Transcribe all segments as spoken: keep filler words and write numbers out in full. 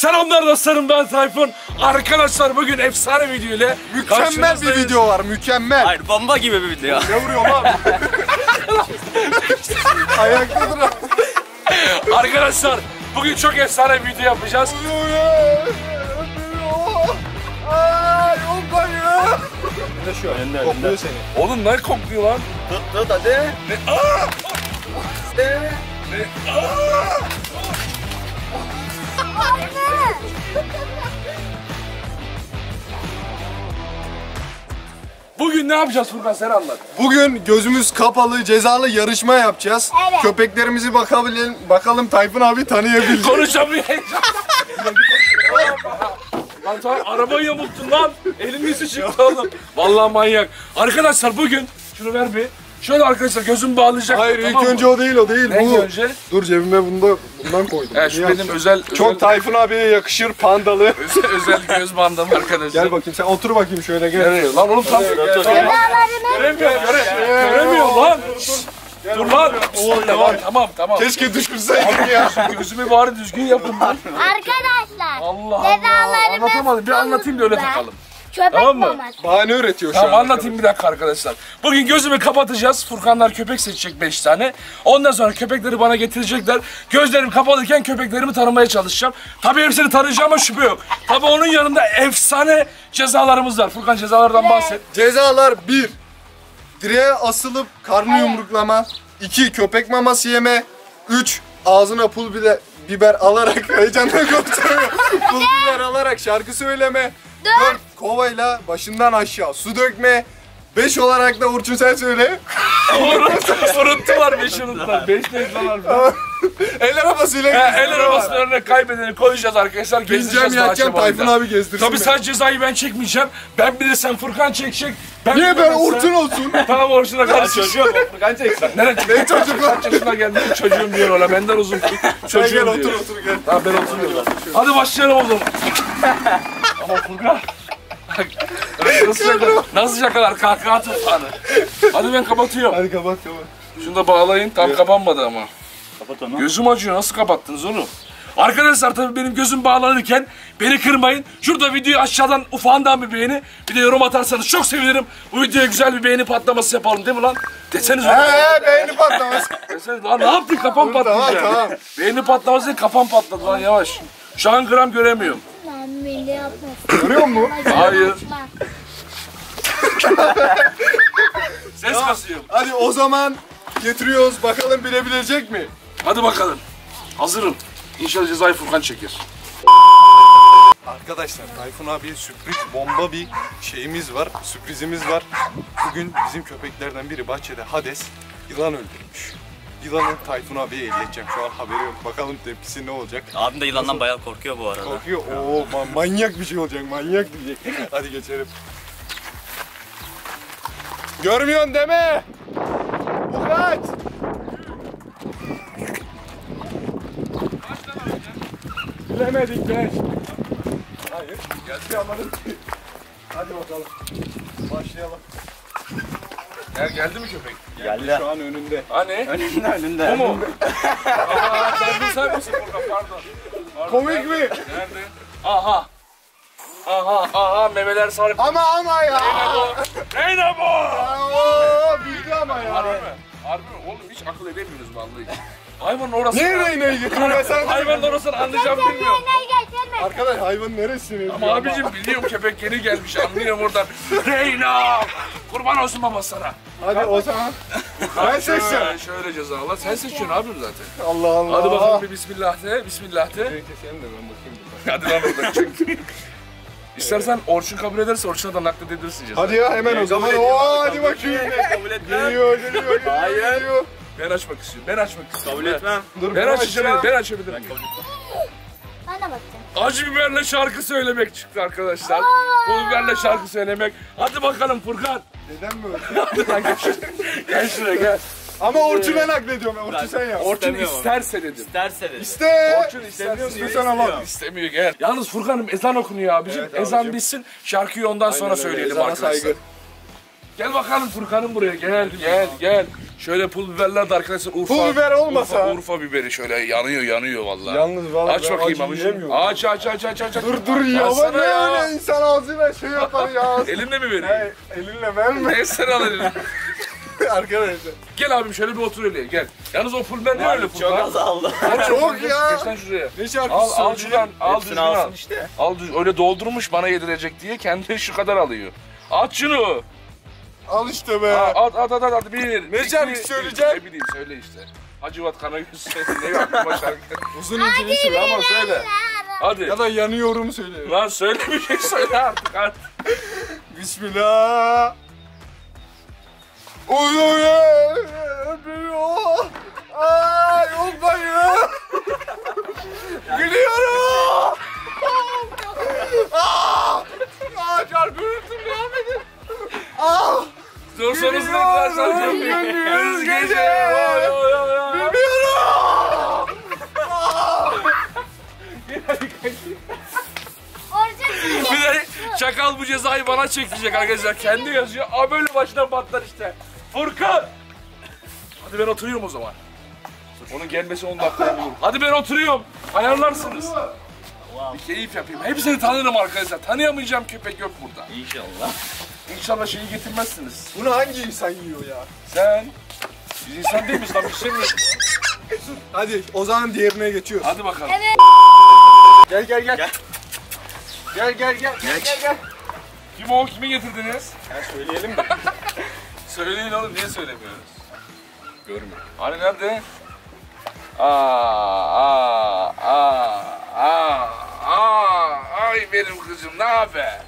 Sen onlarla sarın, ben Tayfun. Arkadaşlar bugün efsane video ile mükemmel bir video var, mükemmel. Hayır, bomba gibi bir video. Ne vuruyorum abi? Ayakta duran. Arkadaşlar bugün çok efsane bir video yapacağız. Ay, olma ya. Ne şu? Kokluyor seni. Oğlum ne kokluyor lan? Dur dur hadi. Ne? Aa! Ne? Ne? Aa! Anne! Bugün ne yapacağız Furkan, sen anlat. Bugün gözümüz kapalı cezalı yarışma yapacağız. Evet. Köpeklerimizi bakabilelim, bakalım Tayfun abi tanıyabilecek. Konuşamayacağım. Lan tamam, arabayı yamulttun lan. Elimizi çıktı oğlum. Vallahi manyak. Arkadaşlar bugün şunu ver bir. Şöyle arkadaşlar gözüm bağlayacak. Hayır mı, ilk tamam önce mı? O değil, o değil. Ne bu? Önce? Dur cebime bunda, bundan koydum. Ya şu benim özel. Çok özel... Tayfun abiye yakışır pandalı. Özel, özel göz bandam arkadaşlar. Gel bakayım sen, otur bakayım şöyle gel. Nereye? Lan oğlum tam. Göremiyorum, göremiyorum lan. Dur lan. Tamam tamam tamam. Keşke düşürseydim ya. Gözümü bari düzgün yapın lan. Arkadaşlar. Allah Allah. Anlatamadım. Bir anlatayım da öyle takalım. Köpek tamam mı? Maması. Bahane öğretiyor tamam, şu an. Anlatayım bir dakika arkadaşlar. Bugün gözümü kapatacağız. Furkanlar köpek seçecek beş tane. Ondan sonra köpekleri bana getirecekler. Gözlerim kapalıyken köpeklerimi tanımaya çalışacağım. Tabii hepsini tanıyacağım ama şüphe yok. Tabii onun yanında efsane cezalarımız var. Furkan cezalardan evet bahset. Cezalar bir. Direğe asılıp karnı evet yumruklama. iki. Köpek maması yeme. üç. Ağzına pul bile, biber alarak heyecanla kurtarıyor. Pul biber alarak şarkı söyleme. dört. Kovayla başından aşağı su dökme. beş olarak da Orçun sen söyle. Unuttular beşi unuttular. beş ne falan. El arabasıyla gezdirme. El arabasının önüne kaybedeni koyacağız arkadaşlar. Gezeceğim, yatacağım, Tayfun abi gezdirsin. Tabii sen cezayı ben çekmeyeceğim. Ben bile sen Furkan çekecek. Ben niye ben Orçun olsun? Tamam Orçun'a karşı çocuğum. Furkan çeksen. Nereye çekecek? Ben çocuklar çocukla geldim. Çocuğum diyor ola benden uzun. Çocuğum diyor. Otur otur gel. Tamam ben oturuyorum. Hadi başlayalım o zaman. Ama Furkan. Nasıl şakalar, nasıl şakalar, kahkaha tutanı. Hadi ben kapatıyorum. Hadi kapat kapat. Şunu da bağlayın, tam evet kapanmadı ama. Kapat onu. Gözüm acıyor, nasıl kapattınız oğlum? Arkadaşlar tabii benim gözüm bağlanırken beni kırmayın. Şurada videoyu aşağıdan ufağından bir beğeni, bir de yorum atarsanız çok sevinirim. Bu videoya güzel bir beğeni patlaması yapalım değil mi lan? Deseniz onu. He beğeni patlaması. Deseniz lan ne yaptın, kafam patladı ya. Yani. Tamam. Beğeni patlaması değil, kafam patladı lan yavaş. Şu an gram göremiyorum. Görüyor musun? Hayır. Ses tamam kasıyor. Hadi o zaman getiriyoruz. Bakalım bilebilecek mi? Hadi bakalım. Hazırım. İnşallah cezayı Furkan çeker. Arkadaşlar Tayfun abiye sürpriz bomba bir şeyimiz var. Sürprizimiz var. Bugün bizim köpeklerden biri bahçede Hades yılan öldürmüş. Yılanı Tayfun abiye hediye edeceğim. Şu an haberi yok. Bakalım tepkisi ne olacak? Abim de yılandan bayağı korkuyor bu arada. Korkuyor. Oo, man manyak bir şey olacak. Manyak diyecek. Hadi geçelim. Görmüyorsun deme. Kaç. Bilemedik be. Hayır. Gelsin alalım. Hadi bakalım. Başlayalım. Ya geldi mi köpek? Geldi. Geldi. Şu an önünde. Ha ne? Önünde, önünde. Bu mu? Aa, sen misal misin Furkan? Pardon. Pardon. Komik nerede mi? Nerede? Aha. Aha, aha. Memeler sarıp. Ama ama ya. Neydi bu? Ooo, bildi ama ya. Harbi mi? Harbi mi? Oğlum hiç akıl edemiyoruz vallahi. Hayvanın orası. Nereye ineği getirin? Hayvanın orasını anlayacağım bilmiyorum. Arkadaş hayvanın neresini? Ama abicim biliyorum köpek yeni gelmiş, anlıyorum oradan. Reyna! Kurban olsun baba sana. Hadi kalk o zaman. Ben seçeceğim. Şöyle cezalar. Sen seçiyorsun abim zaten. Allah Allah. Hadi bakalım bir bismillah de. Bismillah de. Önce sen de ben bakayım. Hadi lan buradan çünkü. İstersen Orçun kabul ederse Orçun'a da nakledebilirsin cezayı. Hadi ya hemen o zaman. Oo hadi bakayım. Kabul et. Geliyor geliyor. Hayır. Ben açmak istiyorum. Ben açmak istiyorum. Kabul etmem. Ben açacağım. Ben açabilirim. Ben de bakacağım. Acı biberle şarkı söylemek çıktı arkadaşlar. Pul biberle şarkı söylemek. Hadi bakalım Furkan. Neden böyle? Gel şuraya gel. Ama Orçun ben naklediyorum. Orçun sen yap. Orçun isterse dedim. İsterse dedim. İste. Orçun istemiyor. İstemiyor. İstemiyor gel. Yalnız Furkan'ım ezan okunuyor abicim. Evet, ezan bitsin. Şarkıyı ondan aynen sonra öyle söyleyelim arkadaşlar. Saygı. Gel bakalım Furkan'ım buraya. Gel, gel, gel. Şöyle pul biberler de arkadaşlar Urfa. Pul biber olmasa. Urfa, Urfa biberi şöyle yanıyor, yanıyor vallahi. Yalnız vallahi aç bakayım abi. Aç, aç, aç, aç, aç. Dur, dur ya. Bana ne ya. Öyle insan ağzıyla şey yapar ya. Elinle mi vereyim? Hayır, elinle verme. Neyse al elini. Arkadaşlar. Gel abim şöyle bir otur öyle gel. Yalnız o pul biber ne öyle pul? Çok azaldı. Çok ya. Geç lan şuraya. Ne şarkısı? Al, al şuradan, al düzgün al. İşte. Al düzgün. Öyle doldurmuş bana yedirecek diye kendi şu kadar alıyor. At şunu. Al işte be. Aa, at at at at bir. Ne şarkı söyleyeceğim? Ne bileyim söyle işte. Hacivat Karagöz söyle. Ne yapma şarkı. Uzun incini söyle ama söyle. Hadi. Ya da yanıyorum söyle. Lan söylemeyecek söyle artık hadi. Bismillah. Uyuyor ya. Ay olmayın ya. Gülüyorum. Aaa. Aaa çarpıyorsun devam edin. Aaa. Sorsanız ne kadar saracağım. Gündüz gece. Bilmiyorum. Bir de çakal bu cezayı bana çekecek arkadaşlar. Kendi yazıyor. Aa böyle baştan patlar işte. Furkan! Hadi ben oturuyorum o zaman. Onun gelmesi on dakikaya bulur. Hadi ben oturuyorum. Ayarlarsınız. Bir keyif yapayım. Hepsini tanırım arkadaşlar. Tanıyamayacağım köpek yok burada. İnşallah. İnşallah şeyi getirmezsiniz. Bunu hangi insan yiyor ya? Sen. Biz insan değil miyiz lan? Bir şey mi? Hadi o zaman diğerine geçiyoruz. Hadi bakalım. Evet. Gel gel gel. Gel gel gel gel gel. gel, gel. Kim o? Kimi getirdiniz? Ya söyleyelim mi? Söyleyin oğlum niye söylemiyoruz? Görmüyor. Hani nerede? Aa, aa, aa, aa, aa, ay benim kızım ne haber?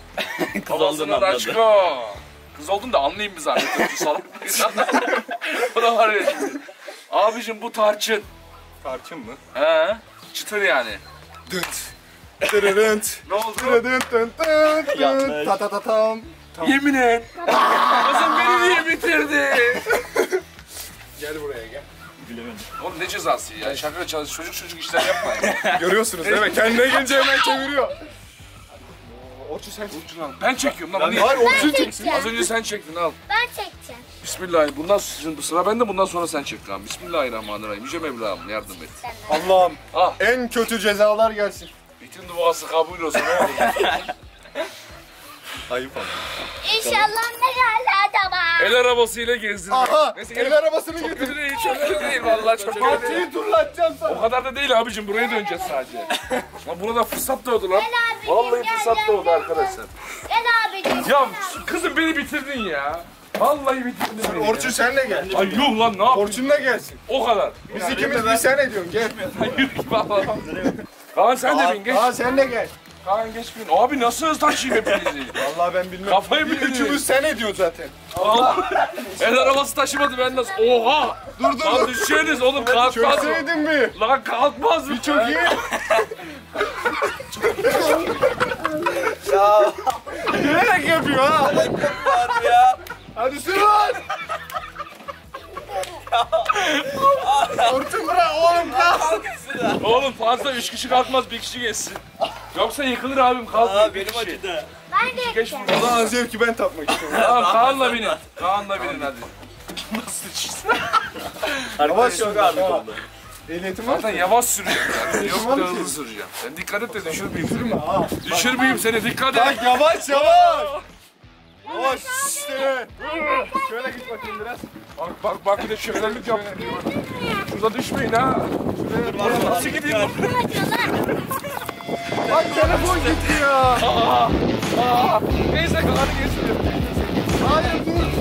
Kız oldun anladım. Kız oldun da anlayayım mı zannediyorum şu salak bir insanlar. Buna var ya şimdi. Abicim bu tarçın. Tarçın mı? He. Çıtır yani. Dünt. Dırırınt. Ne oldu? Dırırınt dünt dünt. Yanlış. Ta ta ta tam. Tamam. Yemin et. Kızım beni niye bitirdi? Gel buraya gel. Gülemedim. Oğlum ne cezası ya? Şaka çalış, çocuk çocuk işler yapmayın. Görüyorsunuz değil mi? Kendine gelince hemen çeviriyor. Orçun sen çek. Ben çekiyorum lan. Hayır Orçun çeksin. Az önce sen çektin al. Ben çekeceğim. Bismillahirrahmanirrahim. Bundan sonra sıra bende, bundan sonra sen çek lan. Bismillahirrahmanirrahim. Yüce Mevlam yardım et. Allah'ım ah. En kötü cezalar gelsin. Bütün duası kabul olsun. Ayıp abi. İnşallah ne geldi adama. El arabasıyla gezdin. Aha. Neyse, el, el arabasını gezdin. Çok kötü değil, çok kötü değil vallahi çok kötü. Partiyi turlatacağım sana. O kadar da değil abicim, buraya döneceğiz sadece. Lan buna da fırsat doğdu lan. Abicim, vallahi gel, fırsat doğdu arkadaşlar. Gel abicim. Ya kızım beni bitirdin ya. Vallahi bitirdin beni. Orçun senle gel. Ay yuh lan ne yapayım? Orçun'la gelsin. O kadar. Biz yani ikimiz ben... bir sen ediyorsun gel. Hayır vallahi. Kaan sen de bin geç. Kaan sen de gel. Kaan geçmeyin. Abi nasıl hız taşıyım hepinizi? Vallahi ben bilmem. Kafayı bir üçümüz sen ediyor zaten. Allah. El arabası taşımadı ben nasıl? Oha! Dur dur. Lan düşeceğiniz oğlum kalkmaz. Çökseydin mi? Lan kalkmaz mı? Çok iyi. Ya. Nereye yapıyor ha? Allah'ım ya. Hadi sürün. Orçun bırak oğlum kalk. Oğlum fazla üç kişi kalkmaz, bir kişi geçsin. Yoksa yıkılır abim kalkmıyor. Aa benim acıdı. Ben de geçtim. Allah'ın zevki ben tapmak istiyorum. Tamam Kaan'la binin. Kaan'la binin hadi. Nasıl içsin? Yavaş yok abi oldu. Ehliyetim var. Zaten yavaş sürüyorum yani. Yok da hızlı süreceğim. Sen dikkat et de düşürmeyeyim. Düşürme ha. Düşürmeyeyim seni dikkat et. Bak yavaş yavaş. Yavaş işte. Şöyle git bakayım biraz. Bak bak bak bir de şölenlik yaptım. Şurada düşmeyin ha. Şuraya nasıl gideyim? Bak telefon gitti ya. Aa, aa. Neyse Kaan'ı geçiyor. Hayır dur.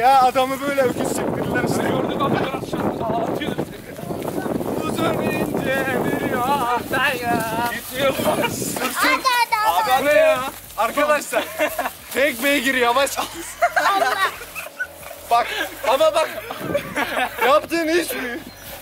Ya adamı böyle öküz çektirdiler işte. Gördük adamı biraz şarkı ağlatıyordu. Huzur bilince veriyor ahtan ya. Gitmiyor bu. Sırsın. Abi ne ya? Arkadaşlar. Tek beygir yavaş. Allah. Bak ama bak yaptığın iş mi?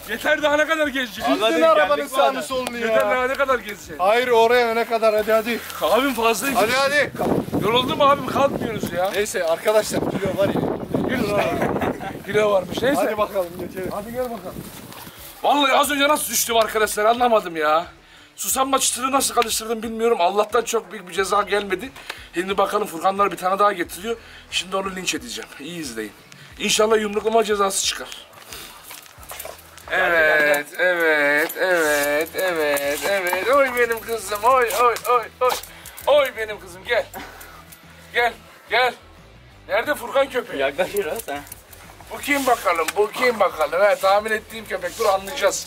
Yeter daha ne kadar gezeceksin? Yüzdün arabanın sağını solunu ya. Yeter daha ne kadar gezeceksin? Hayır oraya ne kadar hadi hadi. Abim fazla hadi geçecek. Hadi hadi. Yoruldum abim kalkmıyoruz ya. Neyse arkadaşlar kilo var ya. Kilo var. Kilo varmış neyse. Hadi bakalım geçelim. Hadi gel bakalım. Vallahi az önce nasıl düştüm arkadaşlar anlamadım ya. Susam çıtırı nasıl karıştırdım bilmiyorum. Allah'tan çok büyük bir ceza gelmedi. Şimdi bakalım Furkanlar bir tane daha getiriyor. Şimdi onu linç edeceğim. İyi izleyin. İnşallah yumruklama cezası çıkar. Evet, evet, evet, evet, evet. Oy benim kızım, oy, oy, oy, oy. Oy benim kızım, gel. Gel, gel. Nerede Furkan köpeği? Yaklaşıyor ha. Bu kim bakalım, bu kim bakalım. Evet, tahmin ettiğim köpek. Dur anlayacağız.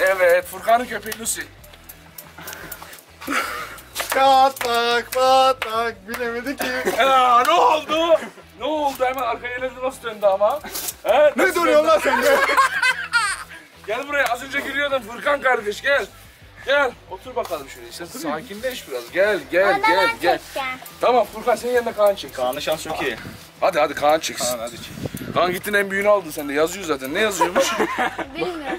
Evet, Furkan'ın köpeği Lucy. Katak, katak, bilemedi ki. Aa, ne oldu? Ne oldu? Hemen arkaya elinde nasıl döndü ama? He, ne duruyor lan sen? Gel buraya, az önce giriyordun Furkan kardeş, gel. Gel, otur bakalım şöyle işte, sakinleş biraz. Gel, gel, Ondan gel, gel. Çekeceğim. Tamam, Furkan senin yanına Kaan çeksin. Kaan'ın şansı çok iyi. Hadi, hadi Kaan çeksin. Kaan, hadi çek. Kaan gittin en büyüğünü aldın sen de, yazıyor zaten. Ne yazıyormuş? Bilmiyorum.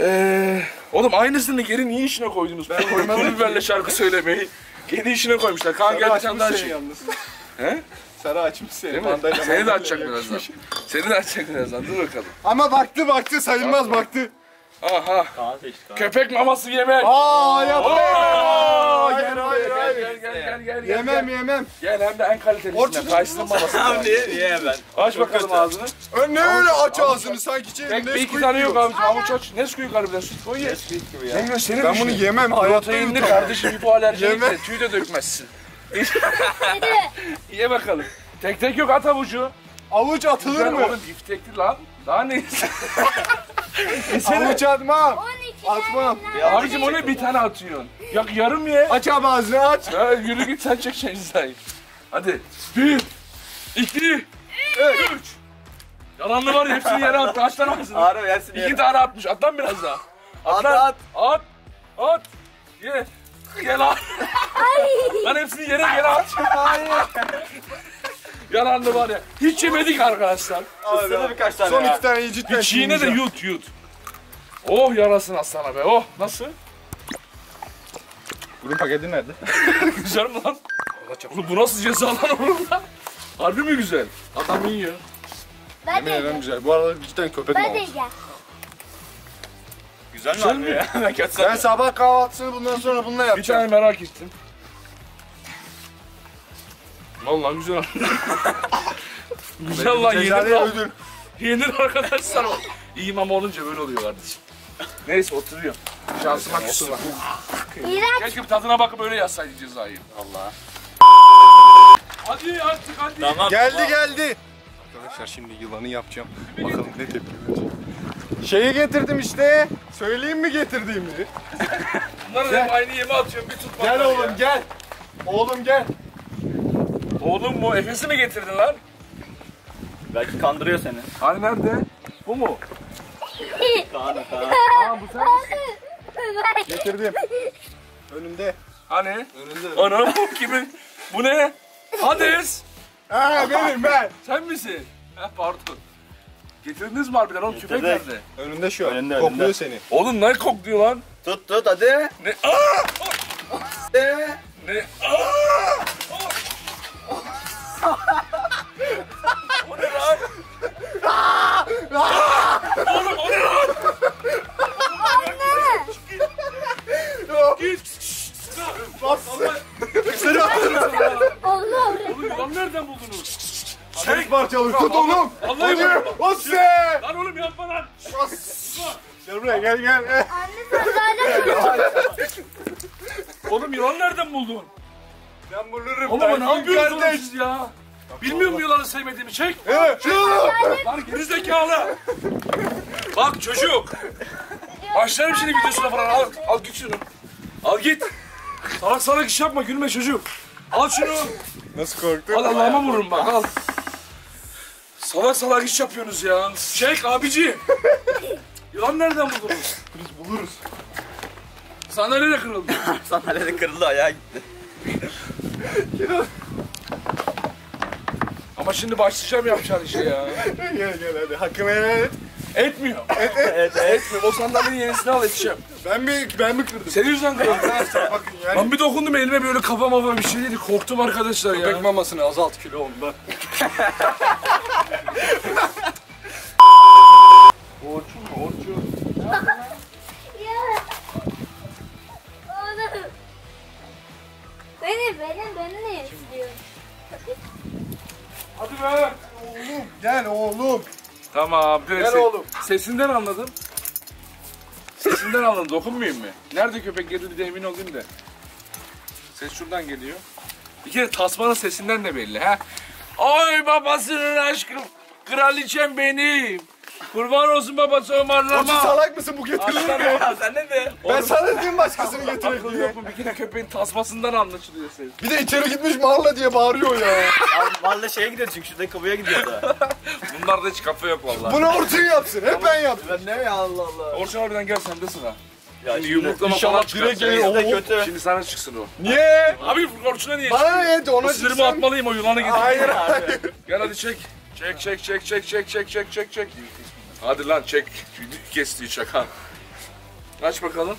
Ee, oğlum aynısını geri niye işine koydunuz? Ben koymam biberle şarkı söylemeyi. Geri işine koymuşlar. Kaan gel bir tane daha şey. He? Sarı açmış seni. Seni de açacak birazdan. Seni de açacak birazdan. Dur bakalım. Ama baktı baktı sayılmaz baktı. Aha. Köpek maması yemek. Aa yapma. Hayır hayır hayır. Gel gel gel. Yemem yemem. Gel hem de en kalitelisinden. Kaysının maması. Abi yemem. Aç bakalım ağzını. Ne öyle aç ağzını sanki şey. Bir iki tane yok abi. Avuç aç. Nesquik harbiden süt koy ye. Ben bunu yemem. Proteinli kardeşim bir bu alerjilikle tüy de dökmezsin. Ye bakalım. Tek tek yok at avucu. Avuç atılır mı? Oğlum biftekli lan. Daha neyse. Avuç atmam. Atmam. Abicim ona bir tane atıyorsun. Yok yarım ye. Aç abi ağzını aç. Ya, yürü git sen çek şerizayı. Hadi. Bir. İki. Üç. Üç. Yalanlı var ya hepsini yere attı. Aç lan ağzını. Ağrım yersin. İki tane atmış. At lan biraz daha. At lan. At. At. At. Ye. Gel lan. Lan hepsini yere yere at. Hayır. Yalanlı var ya. Hiç yemedik arkadaşlar. Abi, birkaç tane son ya. İki tane yiyecek. Bir çiğne de yut yut. Oh yarasın aslana be. Oh nasıl? Bunun paketi nerede? Güzel mi lan? Oğlum bu nasıl ceza lan oğlum lan? Harbi mi güzel? Adam yiyor. Yemin ederim güzel. Bu arada iki tane köpek mi olmuş? Güzel, güzel mi ya? Ben sabah kahvaltısını bundan sonra bununla yapacağım. Bir tane merak ettim. Vallahi güzel. Güzel lan yenir lan. Yenir arkadaşlar o. İyi mama olunca böyle oluyor kardeşim. Neyse oturuyor. Şansıma kusura. Keşke bir tadına bakıp öyle yazsaydı cezayı. Allah. Hadi artık hadi. Tamam, geldi tamam. Geldi. Arkadaşlar şimdi yılanı yapacağım. Bakalım ne tepki verecek. Şeyi getirdim işte. Söyleyeyim mi getirdiğimi? Bunları hep aynı yeme atıyorum. Bir tutma. Gel oğlum ya. Gel. Oğlum gel. Oğlum bu Efes'i mi getirdin lan? Belki kandırıyor seni. Hani nerede? Bu mu? Kaan, Kaan. Aa bu sen misin? Getirdim. Önümde. Hani? Önümde. Anam bu kimin? Bu ne? Hades. Haa benim ben. Sen misin? Heh pardon. Getirdiniz mi harbiden oğlum? Küpek nerede? Önümde şu an. Önünde, kokluyor önünde. Seni. Oğlum ne kokluyor lan? Tut tut hadi. Ne? Aaa! Ne? Ne? Aaa! O ne lan? Oğlum o ne lan? Anne! Git! Bassın! Seni atın! Oğlum! Oğlum yılan nereden buldunuz? Çek parçalı tut oğlum! Allah'ım! Osse! Lan oğlum yapma lan! Gel buraya gel gel! Anne sen oğlum yılan nereden buldun? Ben bulurum. Oğlum ne yapıyorsunuz ya? Bilmiyor mu yılanı sevmediğimi? Çek! Evet! Lan gerizekalı! Bak çocuk! Başlarım şimdi videosuna falan. Al, al git şunu. Al git! Salak salak iş yapma, gülme çocuk. Al şunu. Nasıl korktun? Al Allah'ıma vururum bak, al. Salak salak iş yapıyorsunuz ya. Çek abici! Yılan nereden buldunuz? Biz buluruz. Sandalye de kırıldı. Sandalye de kırıldı, ayağa gitti. Ama şimdi başlayacağım yapacağın işe ya. Gel gel hadi hakkını helal et. Etmiyor. Et et. et, et. Etmiyor. O sandalyenin yenisini al edeceğim. Ben mi ben mi kırdım? Senin yüzünden kırdım. Bakın yani. Ben bir dokundum elime böyle kafa mafa bir şey değildi. Korktum arkadaşlar ya. Köpek mamasını azalt kilo ondan. Orçun mu? Orçun. Tamam. Gel oğlum. Sesinden anladım. Sesinden anladım. Dokunmayayım mı? Nerede köpek girdi de emin olayım da. Ses şuradan geliyor. Bir kere tasmanın sesinden de belli ha. Ay babasının aşkım. Kraliçem benim. Kurban olsun babası Ömer'lama. Orçun salak mısın, bu getirilir mi? Sen ne de? Ben sana diyeyim başkasını getirelim diye. Bir kere köpeğin tasmasından anlaşılıyor senin. Bir de içeri gitmiş Mala diye bağırıyor ya. Abi Mala şeye gidiyor çünkü şurada kapıya gidiyor da. Bunlarda hiç kafa yok vallahi. Bunu Orçun yapsın, hep ben yaptım. Ben ne ya Allah Allah. Orçun harbiden gel sen de sıra. Ya şimdi yumruklama falan çıkarsın. Şimdi sana çıksın o. Niye? Abi Orçun'a niye? Bana ne yedi ona çıksın. Sırımı atmalıyım o yılanı getirdim. Hayır hayır. Gel hadi çek. Çek çek çek çek çek çek çek çek çek. Hadi lan çek, kestiği çakan. Aç bakalım.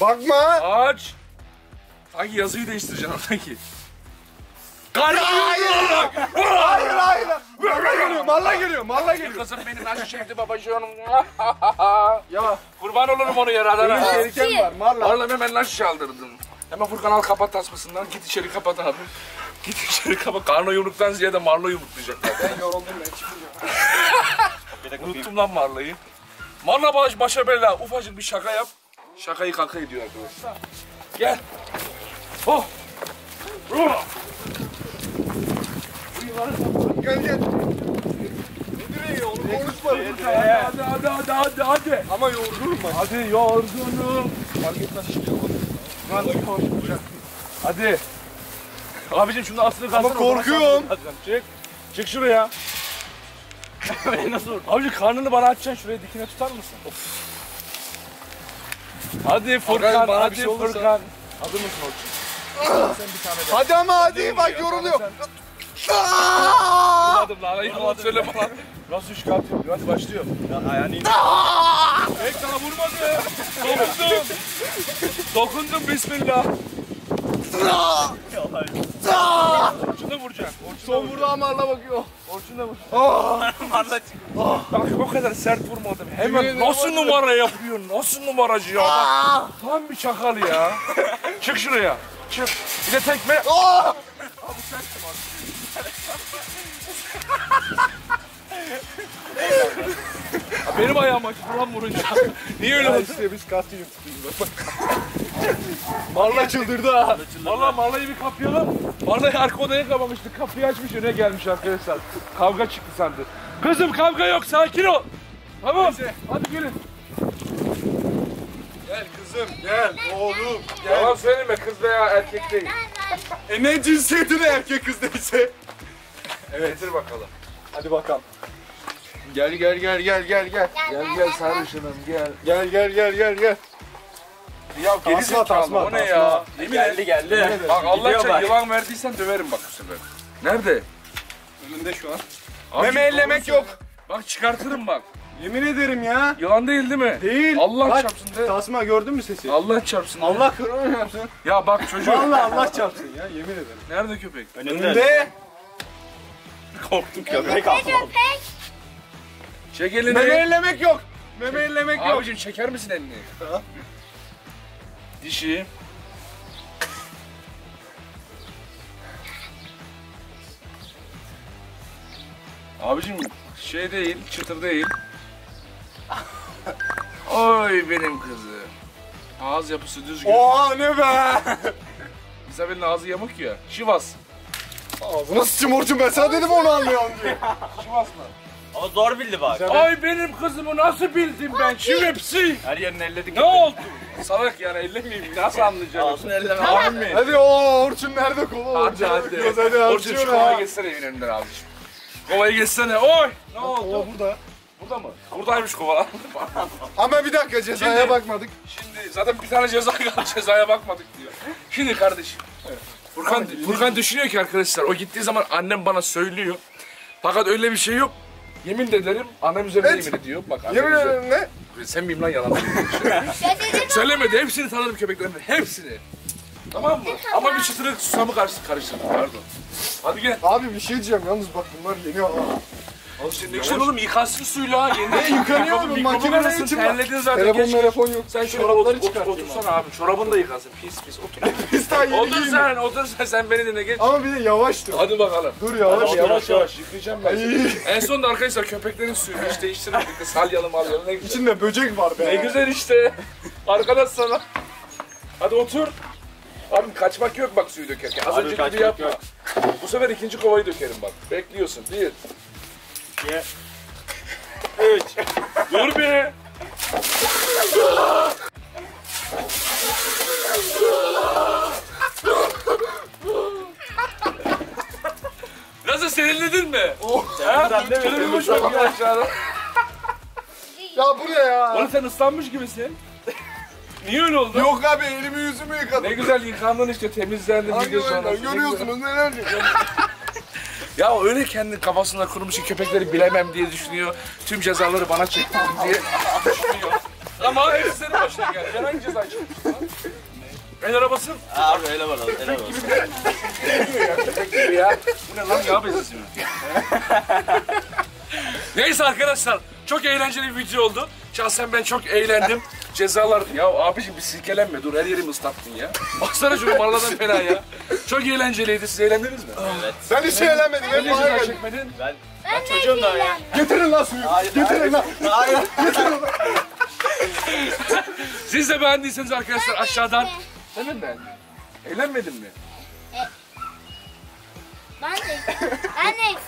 Bakma. Aç. Hangi yazıyı değiştireceğim sanki? Hayır hayır. Hayır hayır. Malla geliyor, malla geliyor, malla geliyor. Kızım benim aşı çekti babacığım. Ya kurban olurum onu yaradana. Öyle bir tehlikem var, malla. Malla hemen aşı çaldırdım. Hemen Furkan al kapat tasmasından, git içeri kapat abi. Git içeri kapat, karno yumruktan ziyade Marla yumruklayacak. Ben yoruldum ben, çıkıyorum. Unuttum lan Marla'yı. Marla baş, başa bela, ufacık bir şaka yap. Şakayı kaka ediyor arkadaşlar. Gel. Oh. Oh. Gel gel. Nereye onu konuşma. Hadi hadi hadi hadi hadi. Ama yorgunum ben. Hadi yorgunum. Fark etmez şimdi. Hadi. Abicim şimdi aslını kalsana. Ama korkuyorum. Çık. Çık şuraya. Nasıl vurdun? Abicim karnını bana açacaksın. Şuraya dikine tutar mısın? Of. Hadi Furkan, hadi şey Furkan. Hazır mısın Orçun? Hadi ama hadi. Bak yoruluyor. Yıkmadım lan. Yıkmadım. Söyle bana. Nasıl üç kat yapıyor? Hadi başlıyor. Ayağını indir. Pek sana vurmadı. Dokundum. Dokundum bismillah. Orçun da vuracak. Son vurdu ama Marla bakıyor. Orçun da vuracak. Marla çıkıyor. Bak o kadar sert vurmadım. Hemen nasıl numara yapıyorsun? Nasıl numaracı ya? Tam bir çakal ya. Çık şuraya. Çık. Bir de tekme. Abi sensin abi. Benim ayağım açtı. Buram vuracak. Niye öyle oldu? Biz kastiyum tutuyuz. Marla çıldırdı ha. Valla Marla'yı bir kapayalım. Marla'yı arka odaya kapamıştık. Kapıyı açmış öne gelmiş arkadaşlar. Kavga çıktı sandı. Kızım kavga yok, sakin ol. Tamam. Neyse. Hadi gelin. Gel kızım gel oğlum. Yalan söyleme, kız veya erkek değil. E ne cinsiyeti ne erkek kız değilse. Evet. Getir bakalım. Hadi bakalım. Gel gel gel gel gel gel. Gel gel sarışınım gel. Gel gel gel gel gel. Ya gerizekalı tasma, o ne ya? Yemin geldi geldi. Bak Allah çek, yılan verdiysen döverim bak bu sefer. Nerede? Önünde şu an. Meme ellemek yok. Bak çıkartırım bak. Yemin ederim ya. Yılan değil değil mi? Değil. Allah bak, çarpsın de. Tasma gördün mü sesi? Allah çarpsın. Allah kırmızı yapsın. Ya bak çocuğu. Vallahi Allah çarpsın ya, yemin ederim. Nerede köpek? Önünde. Önünde. Korktum ya. Köpek aldım. Çek elini. Meme ellemek yok. Meme ellemek yok. Abicim çeker misin elini? Ha? Dişi. Abicim şey değil, çıtır değil. Oy benim kızı. Ağız yapısı düzgün. Oha ne be! İsabel'in ağzı yamuk ya. Şivas. Ağzına sıçayım Orçun, ben sana dedim onu anlayalım diye. Şivas mı? Ama zor bildi bak. İsabel... Ay benim kızımı nasıl bildim ben? Şivepsi! Her yerini elledik. Ne oldu? Salak yani, ellemeyeyim. Nasıl anlayacağım? Ağzını elleme abi. Hadi ooo Orçun nerede kolu? Hadi hadi. Orçun şu kovaya geçsene evin önünden abiciğim. Kovaya geçsene. Oy! Ne oldu? O burada. Burada mı? Buradaymış kova. Ama bir dakika, cezaya şimdi, bakmadık. Şimdi zaten bir tane ceza kaldı, cezaya bakmadık diyor. Şimdi kardeşim, evet. Furkan, Furkan düşünüyor ki arkadaşlar, o gittiği zaman annem bana söylüyor. Fakat öyle bir şey yok. Yemin ederim, annem üzerine evet. Yemin ediyor. Bak, yemin ederim ne? Sen miyim lan yalan? Söylemedi, hepsini tanırım köpeklerini, hepsini. Tamam mı? Ama bir çıtırı susamı karıştırdım, pardon. Hadi gel. Abi bir şey diyeceğim, yalnız bak bunlar yeniyor. Şimdi yavaş. Oğlum yıkansın suyla, yeni yıkanıyor oğlum, makinenin içinde. Terledin zaten. Telefon, telefon yok. Sen şurada otur, otursana abi, çorabını da yıkansın, pis pis otur. Pis daha yeni otur sen, giyindim. Otur sen, sen beni dinle geç. Ama bir de yavaş dur. Hadi bakalım. Dur yavaş, Hadi, yavaş yavaş. Yıkayacağım ben seni. En sonunda arkadaşlar köpeklerin suyunu hiç değiştirmedik de salyalı malyalı ne güzel. İçinde böcek var be. Ne güzel işte. Arkadaş sana. Hadi otur. Abi kaçmak yok bak suyu dökerken. Az önce gibi yapma. Yok. Bu sefer ikinci kovayı dökerim bak. Bekliyorsun. Bir. İki. Üç. Dur be. Nasıl serinledin mi? Oh, ha? Şöyle bir boş bakayım aşağıda. Ya bu ne ya? Oğlum sen ıslanmış gibisin. Niye öyle oldu? Yok abi elimi yüzümü yıkadım. Ne güzel yıkandın işte temizlendin. Hangi oyundan görüyorsunuz neler diyor. Ya öyle kendi kafasında kurmuş köpekleri bilemem diye düşünüyor. Tüm cezaları bana çektim diye düşünüyor. Ama hepsi senin başına geldi. Ben hangi cezayı çekmiştim lan? El arabası? Abi ele var abi, ele var. Köpek gibi ya, köpek gibi ya. Bu ne lan ya bezisi mi? Neyse arkadaşlar, çok eğlenceli bir video oldu. Şahsen ben çok eğlendim. Cezalar... Ya abiciğim bir silkelenme, dur her yerimi ıslattın ya. Baksana şunu Mala'dan fena ya. Çok eğlenceliydi, siz eğlendiniz mi? Evet. Ben hiç eğlenmedim, ben bana geldim. Ben, ben çocuğum daha ya. Getirin lan suyu, hayır, getirin hayır. lan. Hayır. Getirin lan. Siz de beğendiyseniz arkadaşlar aşağıdan... Sen mi beğendin? Eğlenmedin mi? E, ben de ben de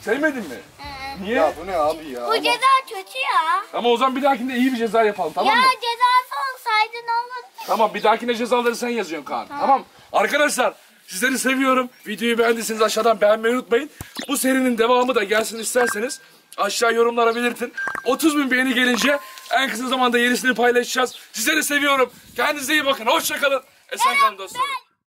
sevmedin mi? Hı. Niye? Ya bu ne abi ya? Bu ama... ceza kötü ya. Ama o zaman bir dahakinde iyi bir ceza yapalım tamam ya, mı? Ya cezası olsaydı ne olurdu? Tamam bir dahakine cezaları sen yazıyorsun Kaan. Tamam. tamam. Arkadaşlar sizleri seviyorum. Videoyu beğendiyseniz aşağıdan beğenmeyi unutmayın. Bu serinin devamı da gelsin isterseniz aşağı yorumlara belirtin. otuz bin beğeni gelince en kısa zamanda yenisini paylaşacağız. Sizleri seviyorum. Kendinize iyi bakın. Hoşça kalın. Esen kalın dostlarım.